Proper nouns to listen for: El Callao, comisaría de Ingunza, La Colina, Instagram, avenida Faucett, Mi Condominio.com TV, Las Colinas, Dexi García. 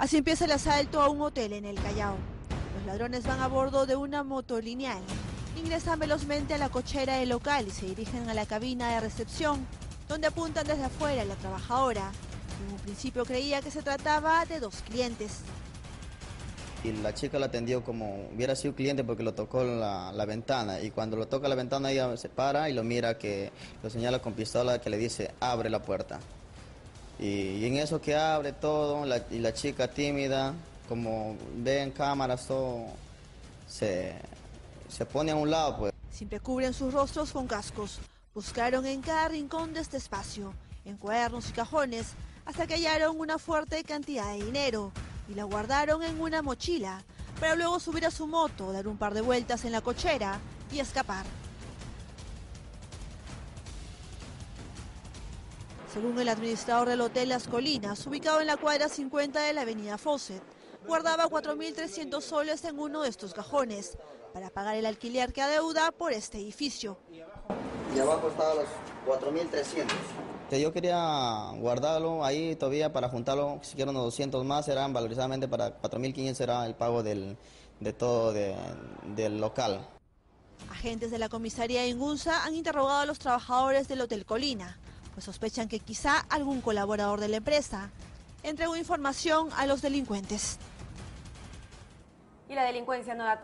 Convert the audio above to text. Así empieza el asalto a un hotel en El Callao. Los ladrones van a bordo de una motolineal, ingresan velozmente a la cochera del local y se dirigen a la cabina de recepción, donde apuntan desde afuera a la trabajadora. En un principio creía que se trataba de dos clientes. Y la chica la atendió como hubiera sido cliente porque lo tocó la ventana, y cuando lo toca la ventana ella se para y lo mira, que lo señala con pistola, que le dice abre la puerta. Y en eso que abre todo, la chica tímida, como ve en cámaras todo, se pone a un lado pues. Siempre cubren sus rostros con cascos. Buscaron en cada rincón de este espacio, en cuadernos y cajones, hasta que hallaron una fuerte cantidad de dinero y la guardaron en una mochila, para luego subir a su moto, dar un par de vueltas en la cochera y escapar. Según el administrador del hotel Las Colinas, ubicado en la cuadra 50 de la avenida Faucett, guardaba 4.300 soles en uno de estos cajones para pagar el alquiler que adeuda por este edificio. Y abajo estaban los 4.300. Yo quería guardarlo ahí todavía para juntarlo, si quiero unos 200 más, serán valorizadamente para 4.500 será el pago del local. Agentes de la comisaría de Ingunza han interrogado a los trabajadores del Hotel Colina, pues sospechan que quizá algún colaborador de la empresa entregó información a los delincuentes. Y la delincuencia no da